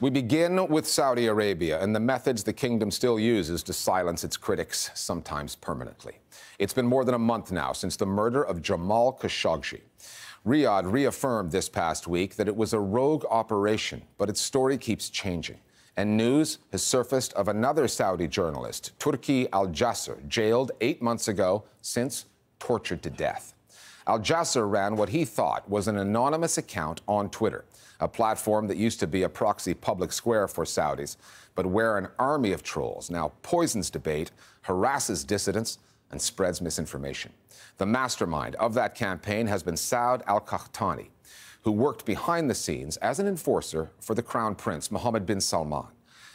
We begin with Saudi Arabia and the methods the kingdom still uses to silence its critics, sometimes permanently. It's been more than a month now since the murder of Jamal Khashoggi. Riyadh reaffirmed this past week that it was a rogue operation, but its story keeps changing. And news has surfaced of another Saudi journalist, Turki al-Jasser, jailed 8 months ago, since tortured to death. Al-Jasser ran what he thought was an anonymous account on Twitter, a platform that used to be a proxy public square for Saudis, but where an army of trolls now poisons debate, harasses dissidents, and spreads misinformation. The mastermind of that campaign has been Saud al-Qahtani, who worked behind the scenes as an enforcer for the Crown Prince, Mohammed bin Salman.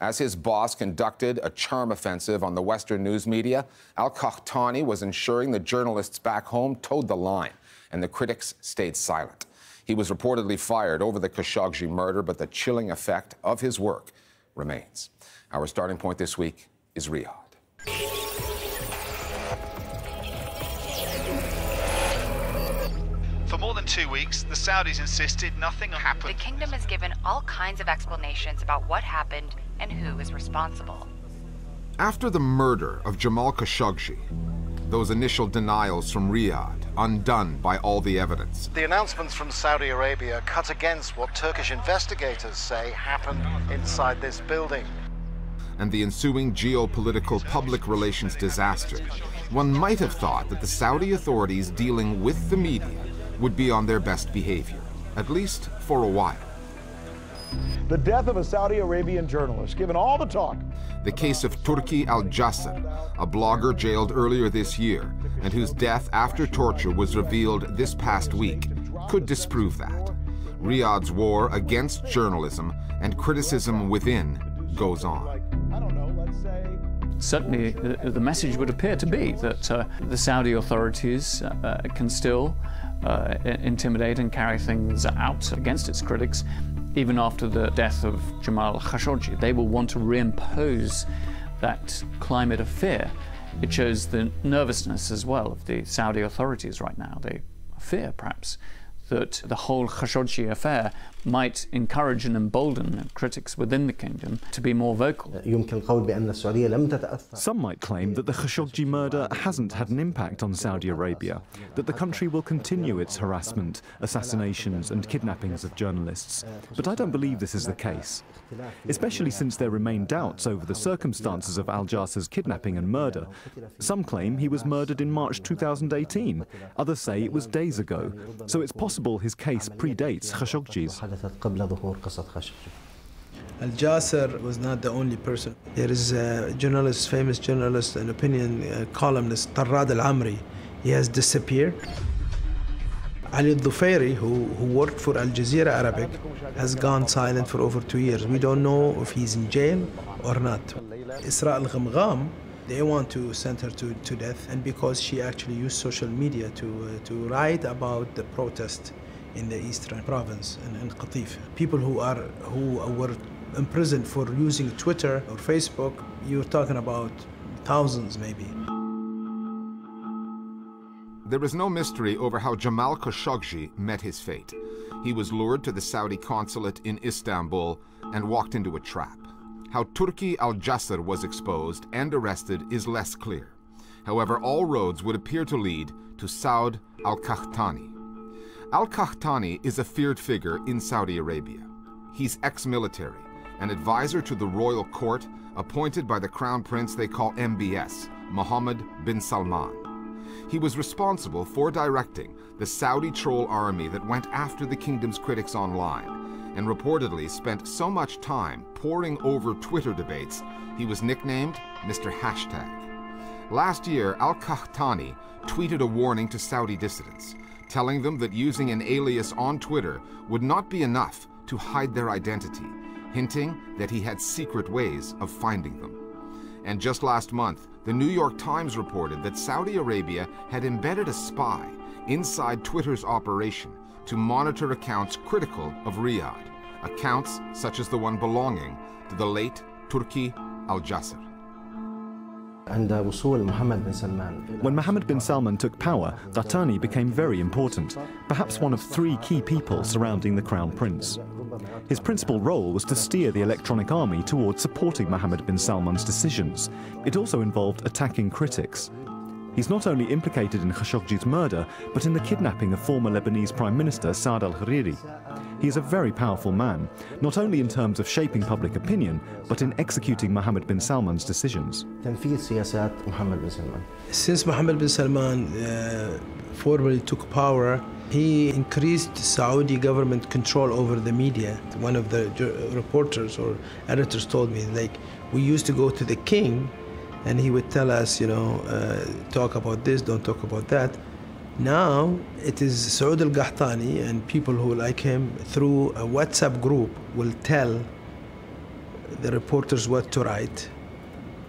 As his boss conducted a charm offensive on the Western news media, al-Qahtani was ensuring the journalists back home towed the line, and the critics stayed silent. He was reportedly fired over the Khashoggi murder, but the chilling effect of his work remains. Our starting point this week is Riyadh. For more than 2 weeks, the Saudis insisted nothing happened. The kingdom has given all kinds of explanations about what happened and who is responsible. After the murder of Jamal Khashoggi, those initial denials from Riyadh, undone by all the evidence. The announcements from Saudi Arabia cut against what Turkish investigators say happened inside this building. And the ensuing geopolitical public relations disaster. One might have thought that the Saudi authorities dealing with the media would be on their best behavior, at least for a while. The death of a Saudi Arabian journalist, given all the talk. The case of Turki al-Jasser, a blogger jailed earlier this year, and whose death after torture was revealed this past week, could disprove that. Riyadh's war against journalism and criticism within goes on. Certainly, the message would appear to be that the Saudi authorities can still intimidate and carry things out against its critics. Even after the death of Jamal Khashoggi, they will want to reimpose that climate of fear. It shows the nervousness as well of the Saudi authorities right now. They fear, perhaps, that the whole Khashoggi affair might encourage and embolden critics within the kingdom to be more vocal. Some might claim that the Khashoggi murder hasn't had an impact on Saudi Arabia, that the country will continue its harassment, assassinations and kidnappings of journalists. But I don't believe this is the case, especially since there remain doubts over the circumstances of al-Jasser's kidnapping and murder. Some claim he was murdered in March 2018, others say it was days ago, so it's possible his case predates Khashoggi's. Al-Jasser was not the only person. There is a journalist, famous journalist and opinion columnist, Tarrad Al-Amri. He has disappeared. Ali al-Dufairi, who worked for Al Jazeera Arabic, has gone silent for over 2 years. We don't know if he's in jail or not. Israa al-Ghomgham, they want to send her to death, and because she actually used social media to write about the protest in the eastern province in Qatif. People who were imprisoned for using Twitter or Facebook, you're talking about thousands maybe. There is no mystery over how Jamal Khashoggi met his fate. He was lured to the Saudi consulate in Istanbul and walked into a trap. How Turki al-Jasser was exposed and arrested is less clear. However, all roads would appear to lead to Saud al-Qahtani. Al-Qahtani is a feared figure in Saudi Arabia. He's ex-military, an advisor to the royal court appointed by the crown prince they call MBS, Mohammed bin Salman. He was responsible for directing the Saudi troll army that went after the kingdom's critics online, and reportedly spent so much time poring over Twitter debates, he was nicknamed Mr. Hashtag. Last year, Al-Qahtani tweeted a warning to Saudi dissidents, telling them that using an alias on Twitter would not be enough to hide their identity, hinting that he had secret ways of finding them. And just last month, the New York Times reported that Saudi Arabia had embedded a spy inside Twitter's operation to monitor accounts critical of Riyadh, accounts such as the one belonging to the late Turki al-Jasser. When Mohammed bin Salman took power, Qahtani became very important, perhaps one of three key people surrounding the crown prince. His principal role was to steer the electronic army towards supporting Mohammed bin Salman's decisions. It also involved attacking critics. He's not only implicated in Khashoggi's murder, but in the kidnapping of former Lebanese Prime Minister Saad al-Hariri. He is a very powerful man, not only in terms of shaping public opinion, but in executing Mohammed bin Salman's decisions. Since Mohammed bin Salman formally took power, he increased Saudi government control over the media. One of the reporters or editors told me, like, we used to go to the king, and he would tell us, you know, talk about this, don't talk about that. Now it is Saud al-Qahtani and people who like him through a WhatsApp group will tell the reporters what to write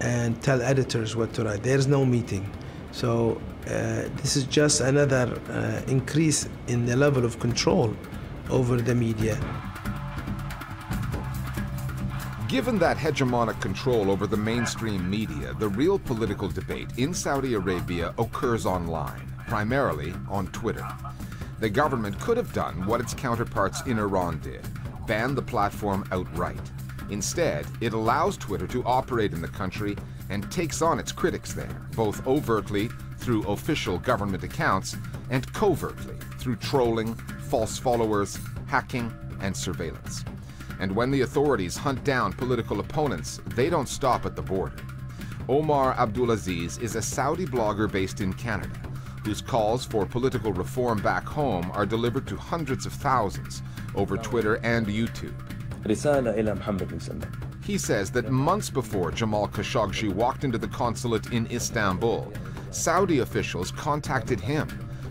and tell editors what to write. There's no meeting. So this is just another increase in the level of control over the media. Given that hegemonic control over the mainstream media, the real political debate in Saudi Arabia occurs online, primarily on Twitter. The government could have done what its counterparts in Iran did, ban the platform outright. Instead, it allows Twitter to operate in the country and takes on its critics there, both overtly through official government accounts and covertly through trolling, false followers, hacking, and surveillance. And when the authorities hunt down political opponents, they don't stop at the border. Omar Abdulaziz is a Saudi blogger based in Canada, whose calls for political reform back home are delivered to hundreds of thousands over Twitter and YouTube. He says that months before Jamal Khashoggi walked into the consulate in Istanbul, Saudi officials contacted him,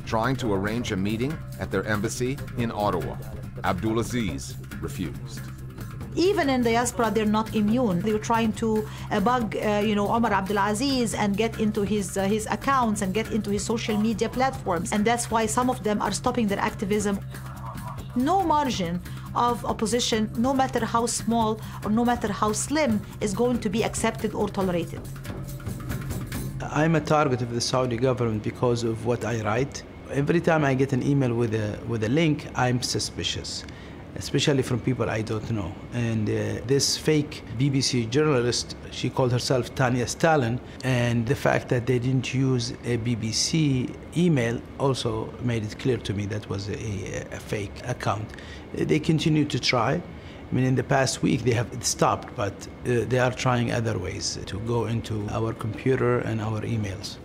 trying to arrange a meeting at their embassy in Ottawa. Abdulaziz refused. Even in the diaspora, they're not immune. They were trying to bug, you know, Omar Abdulaziz and get into his accounts and get into his social media platforms. And that's why some of them are stopping their activism. No margin of opposition, no matter how small or no matter how slim, is going to be accepted or tolerated. I'm a target of the Saudi government because of what I write. Every time I get an email with a link, I'm suspicious, especially from people I don't know. And this fake BBC journalist, she called herself Tania Stalin, and the fact that they didn't use a BBC email also made it clear to me that was a fake account. They continue to try. I mean, in the past week they have stopped, but they are trying other ways to go into our computer and our emails.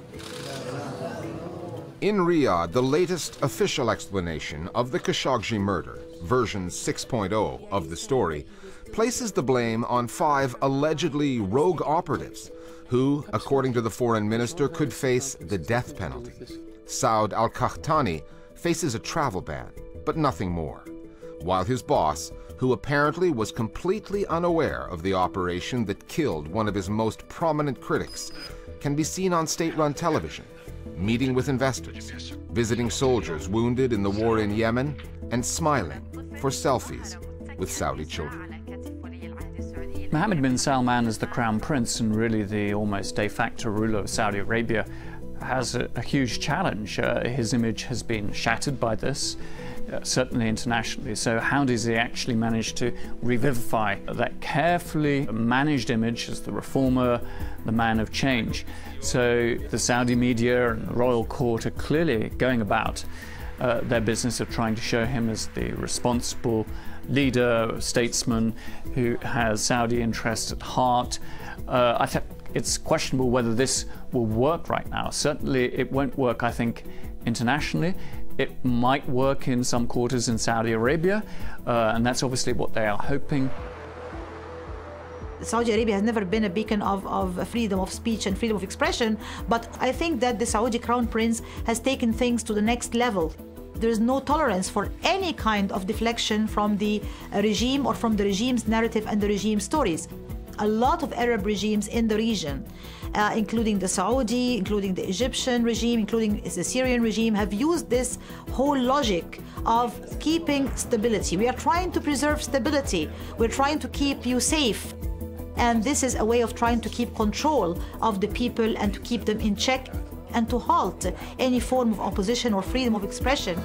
In Riyadh, the latest official explanation of the Khashoggi murder, version 6.0 of the story, places the blame on 5 allegedly rogue operatives who, according to the foreign minister, could face the death penalty. Saud al-Qahtani faces a travel ban, but nothing more, while his boss, who apparently was completely unaware of the operation that killed one of his most prominent critics, can be seen on state-run television, meeting with investors, visiting soldiers wounded in the war in Yemen, and smiling for selfies with Saudi children. Mohammed bin Salman, as the crown prince and really the almost de facto ruler of Saudi Arabia, has a huge challenge. His image has been shattered by this, certainly internationally. So how does he actually manage to revivify that carefully managed image as the reformer, the man of change? So the Saudi media and the royal court are clearly going about their business of trying to show him as the responsible leader, statesman who has Saudi interests at heart. I think it's questionable whether this will work right now. Certainly it won't work, I think, internationally. It might work in some quarters in Saudi Arabia, and that's obviously what they are hoping. Saudi Arabia has never been a beacon of freedom of speech and freedom of expression, but I think that the Saudi crown prince has taken things to the next level. There is no tolerance for any kind of deflection from the regime or from the regime's narrative and the regime's stories. A lot of Arab regimes in the region, including the Saudi, including the Egyptian regime, including the Syrian regime, have used this whole logic of keeping stability. We are trying to preserve stability. We're trying to keep you safe. And this is a way of trying to keep control of the people and to keep them in check and to halt any form of opposition or freedom of expression.